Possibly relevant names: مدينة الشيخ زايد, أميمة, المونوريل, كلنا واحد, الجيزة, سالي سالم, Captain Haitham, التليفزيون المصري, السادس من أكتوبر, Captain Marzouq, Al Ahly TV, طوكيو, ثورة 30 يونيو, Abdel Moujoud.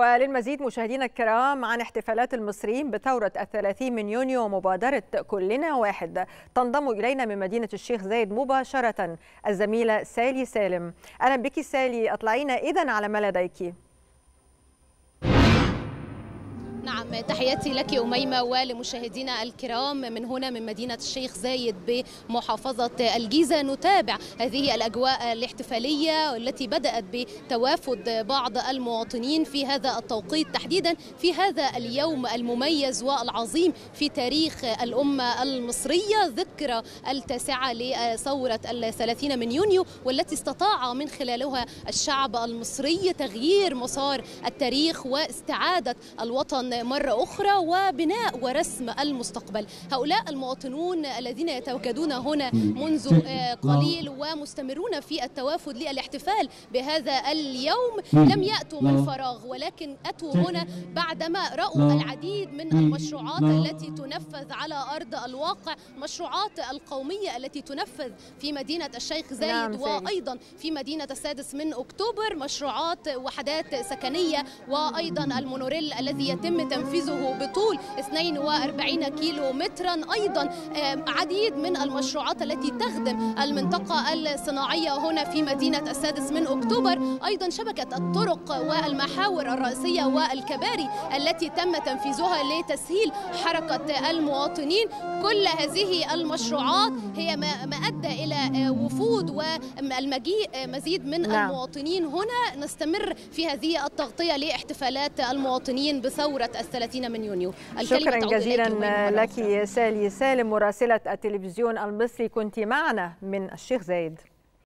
وللمزيد مشاهدينا الكرام عن احتفالات المصريين بثورة 30 من يونيو ومبادرة كلنا واحد، تنضم إلينا من مدينة الشيخ زايد مباشرة الزميلة سالي سالم. أهلا بك سالي، أطلعينا إذن على ما لديك. نعم، تحياتي لك أميمة ولمشاهدينا الكرام من هنا من مدينة الشيخ زايد بمحافظة الجيزة. نتابع هذه الأجواء الاحتفالية التي بدأت بتوافد بعض المواطنين في هذا التوقيت تحديدا في هذا اليوم المميز والعظيم في تاريخ الأمة المصرية، ذكرى التاسعة لثورة 30 من يونيو، والتي استطاع من خلالها الشعب المصري تغيير مسار التاريخ واستعادة الوطن مرة أخرى وبناء ورسم المستقبل. هؤلاء المواطنون الذين يتواجدون هنا منذ قليل ومستمرون في التوافد للاحتفال بهذا اليوم لم يأتوا من فراغ، ولكن أتوا هنا بعدما رأوا العديد من المشروعات التي تنفذ على أرض الواقع، مشروعات القومية التي تنفذ في مدينة الشيخ زايد وأيضا في مدينة السادس من أكتوبر، مشروعات وحدات سكنية وأيضا المونوريل الذي يتم تنفيذه بطول 42 كيلو مترا، أيضا عديد من المشروعات التي تخدم المنطقة الصناعية هنا في مدينة السادس من أكتوبر، أيضا شبكة الطرق والمحاور الرئيسية والكباري التي تم تنفيذها لتسهيل حركة المواطنين. كل هذه المشروعات هي ما أدى إلى وفود والمجيء مزيد من المواطنين هنا. نستمر في هذه التغطية لاحتفالات المواطنين بثورة 30 من يونيو. شكرا جزيلا لك سالي سالم مراسلة التلفزيون المصري، كنت معنا من الشيخ زايد.